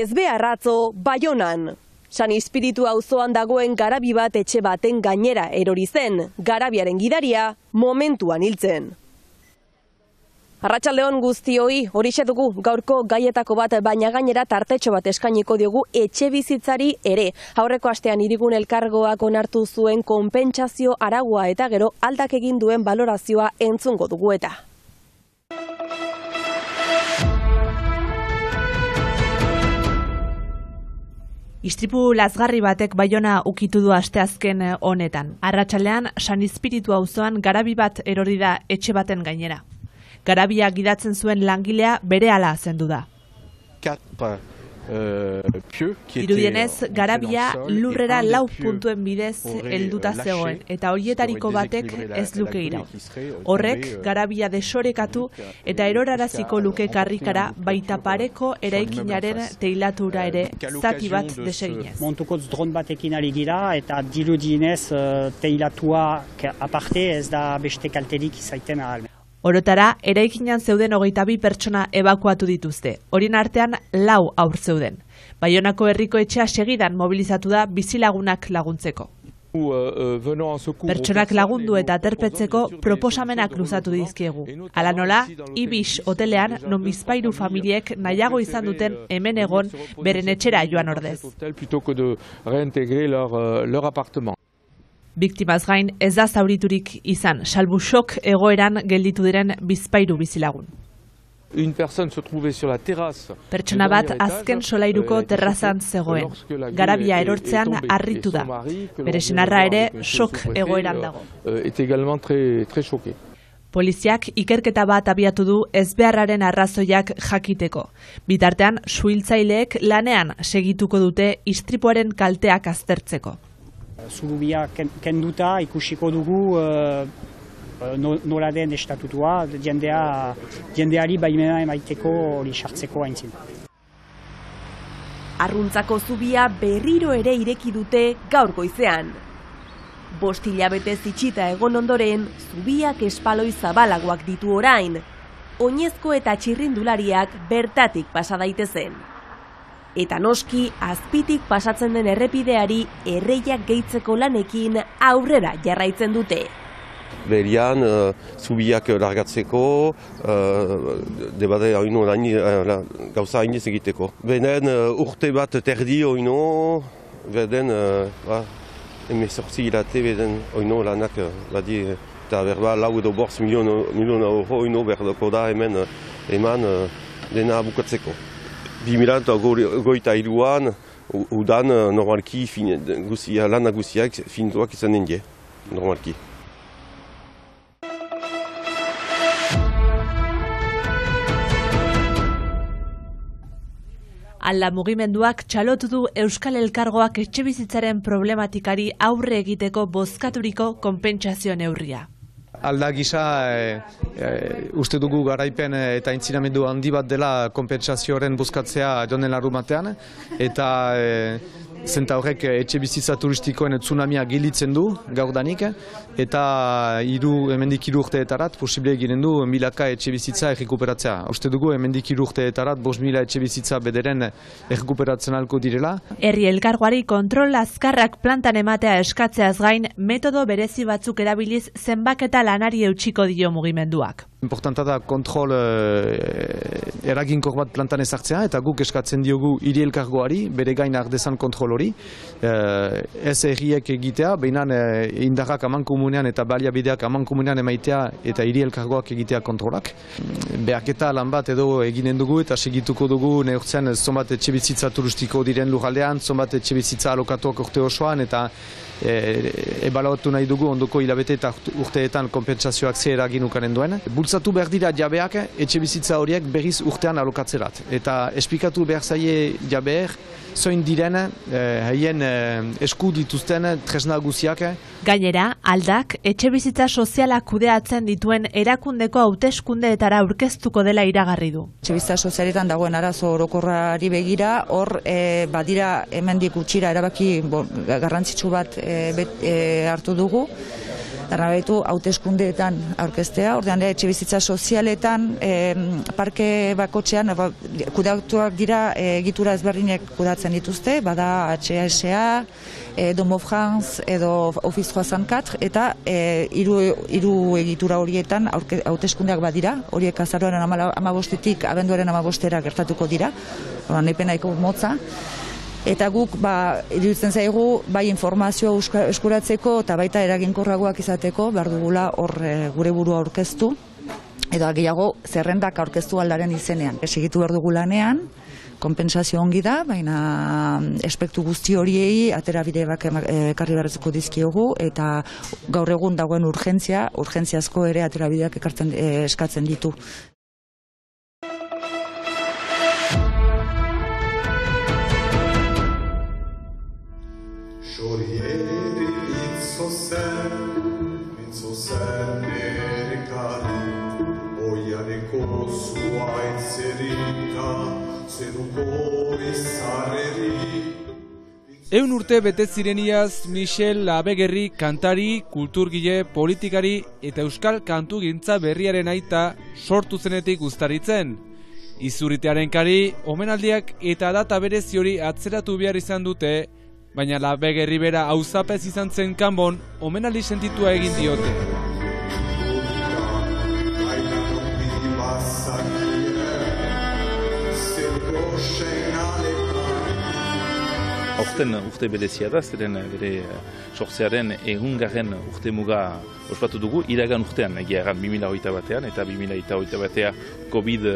ezbeharratzo Baionan. San Ispiritu auzoan dagoen garabi bat etxe baten gainera erori zen, garabiaren gidaria momentuan hiltzen. Arratsaldeon guztioi, horixe dugu gaurko gaietako bat, baina gainera tartetxo bat eskainiko diogu etxe bizitzari ere. Aurreko astean Hirigun Elkargoak onartu zuen konpentsazio araua eta gero aldak egin duen balorazioa entzungo dugu eta. Istripu lazgarri batek Baiona ukitu du asteazken honetan. Arratsaldean San Ispiritu auzoan garabi bat erori da etxe baten gainera. Garabia gidatzen zuen langilea berehala zendu da. Irudienez, garabia lurrera 4 puntuen bidez helduta zegoen eta horietariko batek ez luke irau. Horrek garabia desorekatu eta eroraraziko luke karrikara, baita pareko eraikinaren teilatura ere zati bat deseginez. Montokotz dron batekin ari gira eta dirudienez teilatuak aparte ez da beste kalterik izaiten ahalmen. Orotara, eraikinan zeuden 22 pertsona ebakuatu dituzte, horien artean 4 haur zeuden. Baionako herriko etxea segidan mobilizatu da bizilagunak laguntzeko. Pertsonak lagundu eta aterpetzeko proposamenak luzatu dizkiegu. Hala nola, Ibix hotelean non bizpairu familiek nahiago izan duten hemen egon beren etxera joan ordez. Biktimaz gain ez da zauriturik izan, salbu xok egoeran gelditu diren bizpairu bizilagun. Pertsona bat azken solairuko terrazan zegoen. Garabia erortzean harritu da. Bere senarra ere xok egoeran dago. Poliziak ikerketa bat abiatu du ezbeharraren arrazoiak jakiteko. Bitartean, suhiltzaileek lanean segituko dute istripuaren kalteak aztertzeko. Zurubia kenduta ikusiko dugu nola den estatutua, jendeari baimena emaiteko hori sartzeko aintzin. Arruntzako zubia berriro ere ireki dute gaur goizean. 5 hilabetez itxita egon ondoren, zubiak espaloi zabalagoak ditu orain, oinezko eta txirrindulariak bertatik pasa daitezen. Eta noski, azpitik pasatzen den errepideari erreiak gehitzeko lanekin aurrera jarraitzen dute. Berian, zubiak largatzeko, debade oino gauza hainez egiteko. Benen urte bat terdi oino, beden, emezortzi hilate beden oino lanak, badi, eta berba lau edo bortz miliona euro oino berdoko da hemen eman dena bukatzeko. 2023an, udan normalki lan nagusiak finituak izanen die, normalki. Alda mugimenduak txalotu du Euskal Elkargoak etxebizitzaren problematikari aurre egiteko bozkaturiko konpentsazio neurria. Alda gisa, uste dugu garaipen eta intzinamendu handi bat dela konpentsazioaren bozkatzea jonen larrumatean, eta zenta horrek etxe bizitza turistikoen tsunamia gilitzen du gaurdanik, eta hemendik 3 urteetarat posible egiten du milaka etxe bizitza errekuperatzea. Uste dugu hemendik 3 urteetarat 5.000 etxe bizitza bederen errekuperatzen halko direla. Herri Elkargoari kontrol azkarrak plantan ematea eskatzeaz gain, metodo berezi batzuk erabiliz zenbaketa lanari eutxiko dio mugimenduak. Importanta da kontrol eraginkor bat plantan ezartzea, eta guk eskatzen diogu Hiri Elkargoari bere gain ardezan kontrol hori. Ez herriek egitea, behinan indarrak amankomunean eta baliabideak amankomunean emaitea eta Hiri Elkargoak egitea kontrolak. Beharketa lan bat edo eginen dugu eta segituko dugu neurtzen zonbat etxebizitza turistiko diren lujaldean, zonbat etxebizitza alokatuak urte osoan, eta ebalautu nahi dugu ondoko hilabete eta urteetan konpentsazioak ze eragin ukanen duen. Bultzatu behar dira jabeak etxe bizitza horiek berriz urtean alokatzerat. Eta esplikatu behar zaie jabeak zoin diren haien esku dituzten tresna guziak. Gainera, aldak etxe bizitza soziala kudeatzen dituen erakundeko hauteskundeetara aurkeztuko dela iragarri du. Etxe bizitza sozialetan dagoen arazo orokorrari begira, hor badira hemendik gutxira erabaki garrantzitsu bat hartu dugu. darrabetu hauteskundeetan aurkeztea, ordean etxe bizitza sozialetan, parke bakotxean, kudatuak dira egitura ezberdinek kudatzen dituzte, bada HSA, Domo Franz edo Office 304, eta hiru egitura horietan hauteskundeak badira, horiek azaroaren 15-tik abenduaren 15-era gertatuko dira, ordean epenaiko motza. Eta guk, iruditzen zaigu, bai informazioa eskuratzeko eta baita eraginkorragoak izateko, behar dugula hor gure burua aurkeztu, edo gehiago zerrendak aurkeztu aldaren izenean. Segitu behar dugu lanean, konpensazio ongi da, baina espektu guzti horiei, atera bideak ekarri beharrezko dizkiogu, eta gaur egun dagoen urgentziazko ere atera bideak eskatzen ditu. Mintzozen erekarit, oianeko zuain zerita, zeruko izarrerik. Ehun urte bete zireniaz Michel Labéguerie kantari, kulturgile, politikari eta euskal kantugintza berriaren aita sortu zenetik uztaritzen. Izurritearen kari, omenaldiak eta data berezi hori atzeratu behar izan dute, baina Labéguerie bera auzapez izan zen kanbon, omenaldi sentitua egin diote. Aurten urte berezia da, zeren bere sortzearen 100. Urte muga ospatu dugu, iragan urtean, egia erran 2021 batean, eta 2021 batea COVID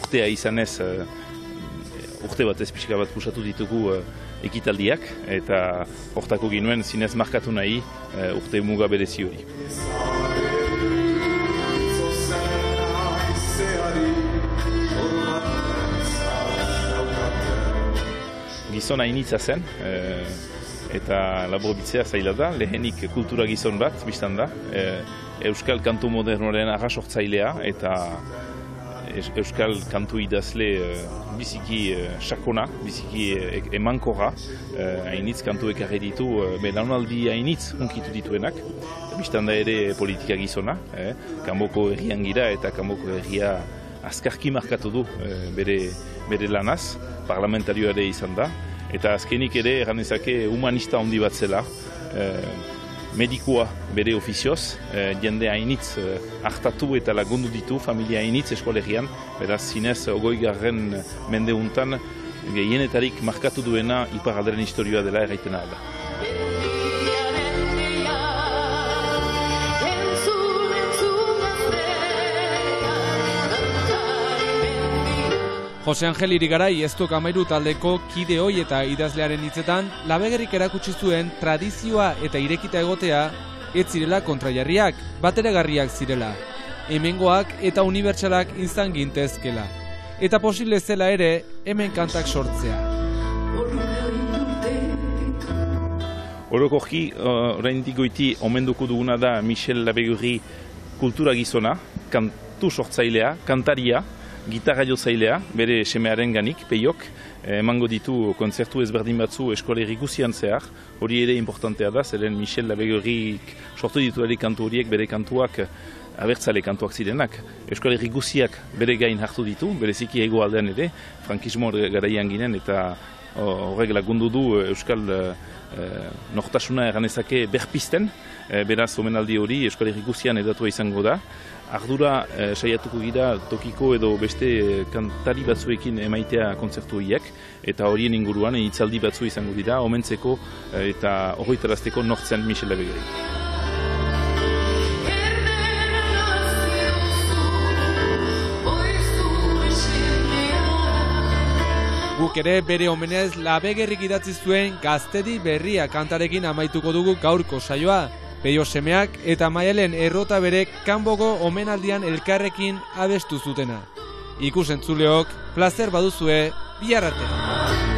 urtea izanez, urte bat ez pixka bat pusatu ditugu ekitaldiak eta hortako ginuen zinez markatu nahi urte muga berezi hori. Gizon hainitza zen eta laburbiltzea zaila da, lehenik kultura gizon bat biztan da, euskal kantu modernoaren arrasortzailea eta euskal kantu idazle biziki sakona, biziki emankorra, hainitz kantu ekarri ditu, belaunaldi hainitz hunkitu dituenak, biztanda ere politika gizona, kanboko herrian gira eta kanboko herria azkarki markatu du bere lanaz, parlamentarioa ere izan da, eta azkenik ere erranezake humanista handi bat zela, medikoa bere ofizioz, jende hainitz hartatu eta lagundu ditu, familia hainitz eskolegian, beraz zinez ogoi garren mendeuntan gehienetarik markatu duena iparalderen historioa dela erraiten alda. José Angel Irigarai Eztok 13 taldeko kide ohi eta idazlearen hitzetan, Labéguerriek erakutsi zuen tradizioa eta irekita egotea ez zirela kontrajarriak, bateragarriak zirela. Hemengoak eta unibertsalak izan gintezkela. Eta posible zela ere, hemen kantak sortzea. Orokorki, oraindik goiti omenduko duguna da Michel Labéguerie kultura gizona, kantu sortzailea, kantaria, gitarra jotzailea, bere semearen ganik, Pellok, emango ditu kontzertu ezberdin batzu eskoleri guzian zehar, hori ere importantea da, zeren Michel Labéguerie sortu dituari kantu horiek, bere kantuak, abertzale kantuak zirenak. Eskoleri guziak bere gain hartu ditu, bereziki hegoaldean ere, frankismo garaian ginen eta horrek lagundu du euskal nortasuna erranezake berpisten, beraz omenaldi hori eskoleri guzian edatua izango da. Ardura saiatuko gira tokiko edo beste kantari batzuekin emaitea kontzertu horiek eta horien inguruan hitzaldi batzu izango dira omentzeko eta horretarazteko nortzen Michel Labéguerie. Guk ere bere omenez Labéguerriek idatzi zuen Gaztedi berria kantarekin amaituko dugu gaurko saioa. Pello Semeak eta Maialen errotabere kanboko omenaldian elkarrekin abestu zutena. Ikusentzuleok, plazer baduzue, bihar arte.